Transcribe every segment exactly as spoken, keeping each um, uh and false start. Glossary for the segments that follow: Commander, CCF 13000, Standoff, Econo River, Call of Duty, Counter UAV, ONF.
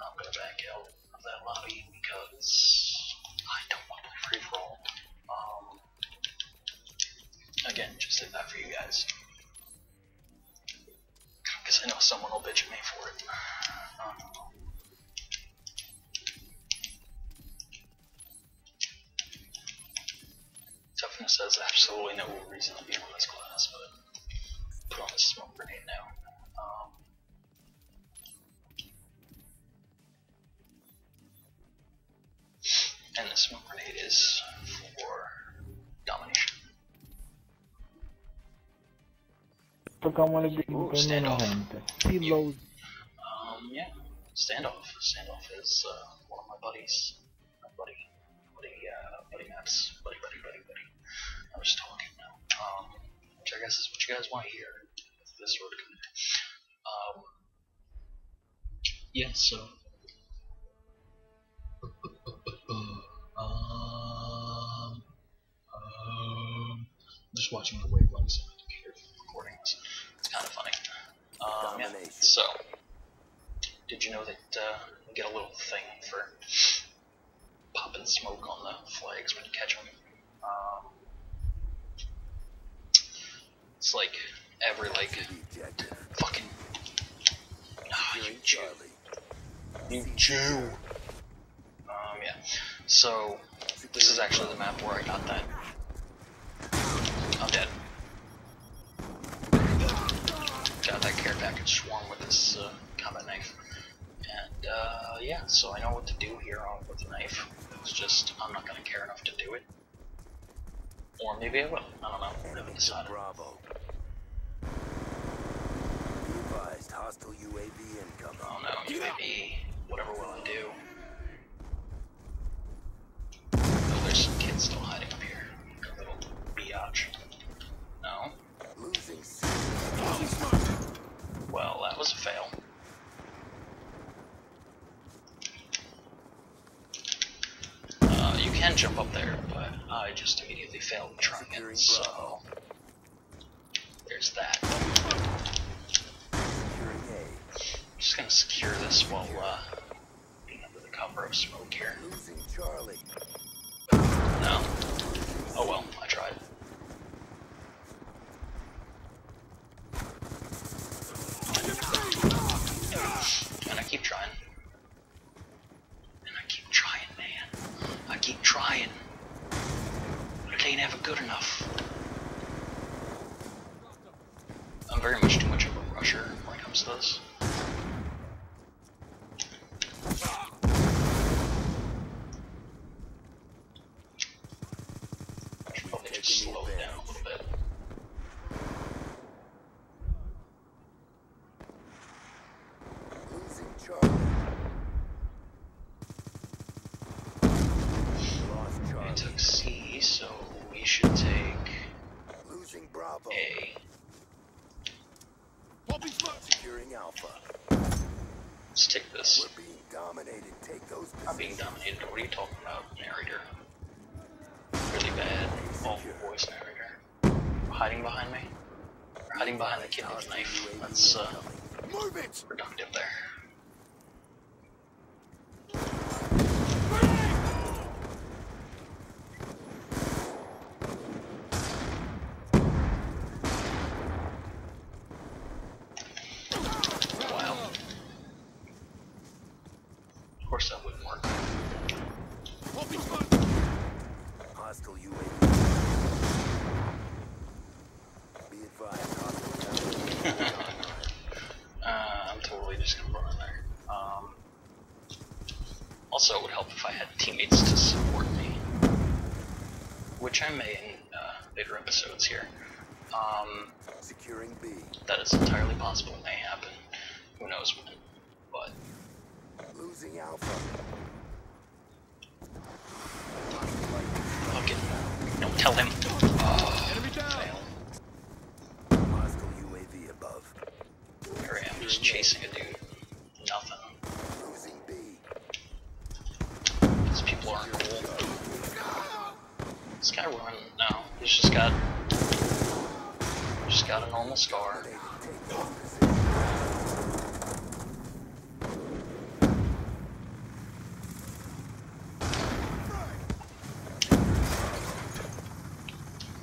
I'm gonna back out of that lobby because I don't want to free for all. Um, again, just did that for you guys. Because I know someone will bitch at me for it. Um, toughness has absolutely no reason to be on this class, but put on this smoke grenade now. Um, and the smoke grenade is for domination. Ooh, standoff. Um, yeah, standoff. Standoff is uh, one of my buddies. My buddy, buddy, uh, buddy maps. Buddy, buddy, buddy, buddy. I was talking now. Um, which I guess is what you guys want to hear. If this were to come in. Um, yeah, so. Um, um, I'm just watching the wavelengths on my computer recording this. It's kind of funny. Um, yeah, so, did you know that uh, you get a little thing for popping smoke on the flags when you catch them? Um, it's like every like fucking. Ah, oh, you Jew. You Jew. Um, yeah. So, this is actually the map where I got that. I'm dead. Got that care package swarm with this uh, combat knife. And, uh, yeah, so I know what to do here on with the knife. It's just, I'm not gonna care enough to do it. Or maybe I will. I don't know. I haven't decided. Bravo. Advised hostile U A V incoming. Oh no, U A V. Whatever will I do? There's some kids still hiding up here. Like a little biatch. No? Losing. Oh. Well, that was a fail. Uh, you can jump up there, but I just immediately failed trying it, so... There's that. I'm just gonna secure this while, uh... being under the cover of smoke here. Losing Charlie. No. Oh well, I tried. And I keep trying. And I keep trying, man. I keep trying. But it ain't ever good enough. I'm very much too much of a rusher when it comes to this. Also, it would help if I had teammates to support me, which I may in uh, later episodes here. Um, Securing B. That is entirely possible. It may happen. Who knows when? But losing alpha. Fuck it. Don't tell him. Oh, enemy down. Fail. Hostile U A V above. Here I am, just chasing a dude. Nothing. People aren't cool. This guy won. No, he's just got, just got a normal scar.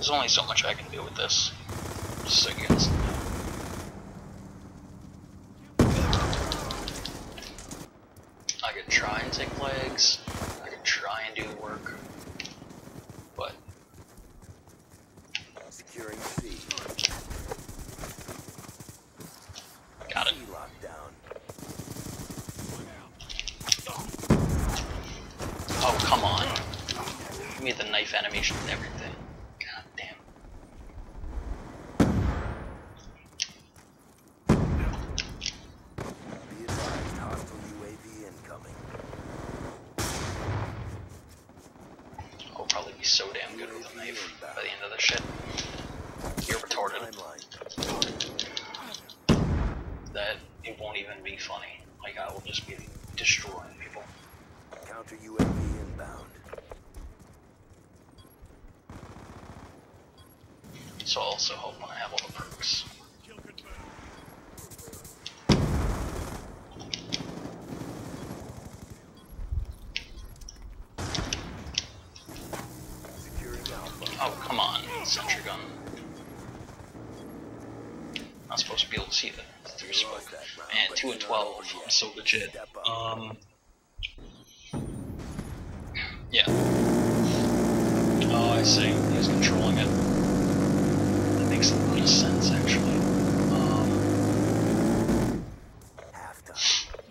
There's only so much I can do with this. Seconds. I could try and take legs. I could try and do work. But securing C. Got it. Oh, come on. Give me the knife animation and everything. God damn. Be advised, hostile U A V incoming. I'll probably be so damn good with a knife by the end of this shit. You're retarded. That it won't even be funny. Like, I will just be destroying people. Counter U A V inbound. So I also hope I have all the perks. Oh, come on, sentry gun. Not supposed to be able to see that through smoke. Man, two and twelve. I'm so legit. Um. Yeah. Oh, I see. He's controlling it. That makes a lot of sense, actually. Um,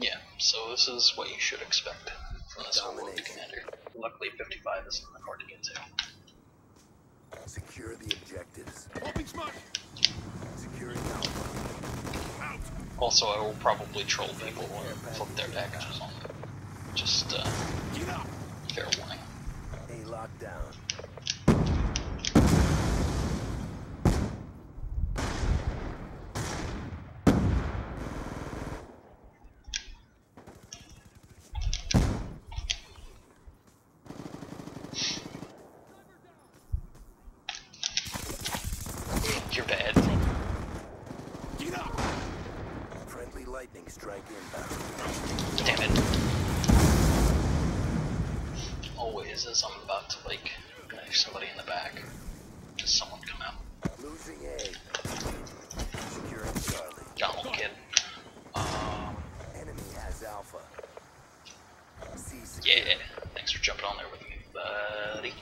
yeah, so this is what you should expect from this whole world commander. Luckily, fifty-five isn't hard to get to. Secure the objectives. Securing out. Also, I will probably troll people or flip their packages on them. Just, uh... Get up. Fair warning. A lockdown. You're bad. Get up. Friendly lightning strike inbound. Damn it. Always as I'm about to like knife somebody in the back. Does someone come out? Losing A. Securing Charlie. Donald kid. Um enemy has alpha. Yeah, thanks for jumping on there with me, buddy.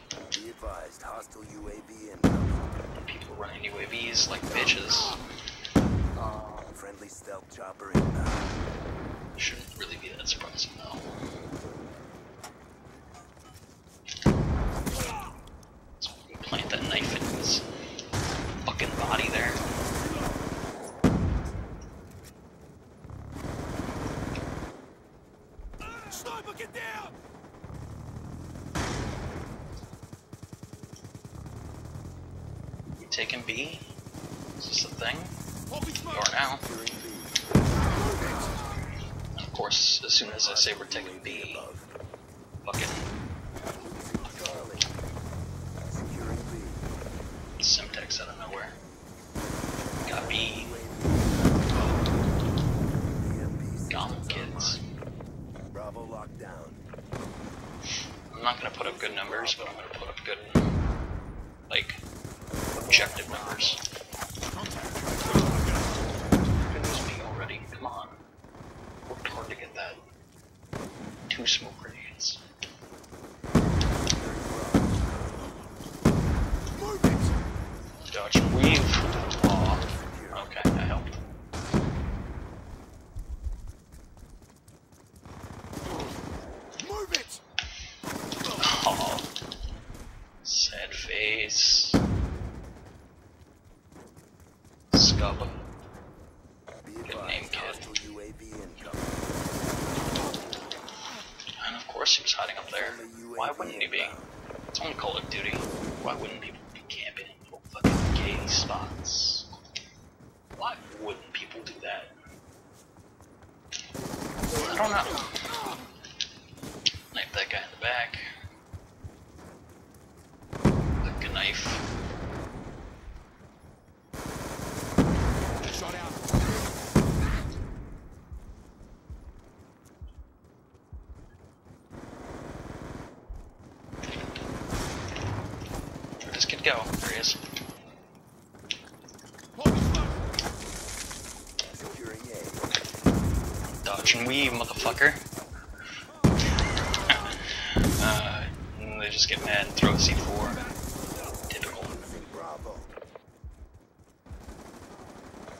Be advised, hostile U A V and people running U A Vs like bitches. Uh, friendly stealth chopper inbound. Shouldn't really be that surprising though. Plant that knife in his fucking body there. Sniper, get down! You taking B? Is this a thing? You are now. And of course, as soon as I say we're taking B, fucking. Simtex out of nowhere. Got me. Gum kids. Bravo lockdown. I'm not gonna put up good numbers, but I'm gonna put up good, like, objective numbers. It was me already. Come on. Worked hard to get that. Two smoke grenades. Dodge and weave. Oh, okay, that helped. Move it. Oh, sad face. Scub. Good name, kid. And of course he was hiding up there. Why wouldn't he be? It's on Call of Duty. Why wouldn't people be camping? Gay spots. Why wouldn't people do that? I don't know. Knife that guy in the back. Like a knife. Shot out. This kid Go. There he is. Dodging weave, motherfucker. uh, they just get mad and throw a C four. Typical. Bravo.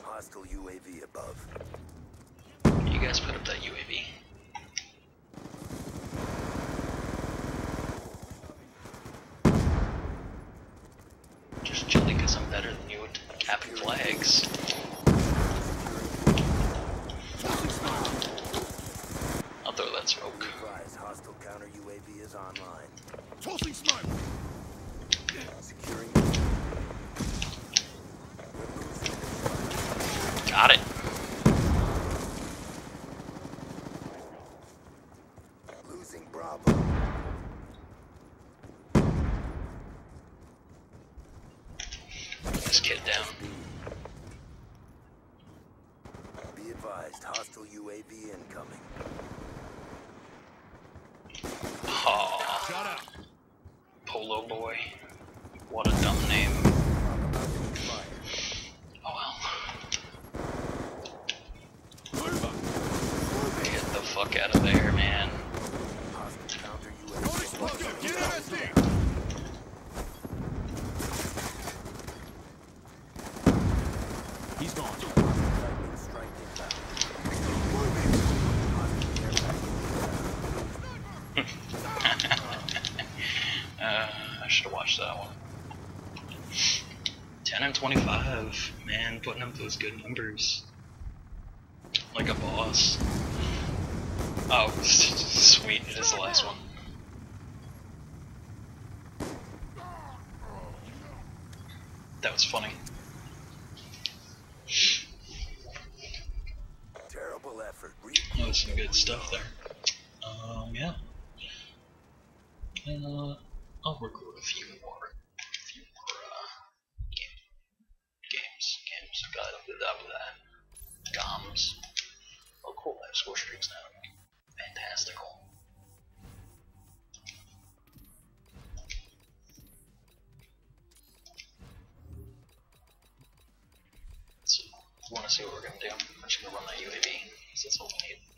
Hostile U A V above. You guys put up that U A V. Just chilly because I'm better than you at capping flags. I'll throw that smoke. Hostile counter U A V is online. Tossing smoke. Securing. Got it. Losing Bravo. This kid down. Be advised, hostile U A V incoming. Aww. Shut up. Polo Boy. What a dumb name. Oh well. Get the fuck out of there, man. He's gone. uh, I should have watched that one. ten and twenty-five, man, putting up those good numbers. Like a boss. Oh, sweet, it is the last one. That was funny. Terrible effort. That was some good stuff there. Um, yeah. Uh, I'll record a few more, a few more uh, game, games, games. I got it with that. G O Ms. Oh, cool. I have score streaks now. Fantastical. Want to see what we're going to do. I'm just going to run that U A V, because that's all we need.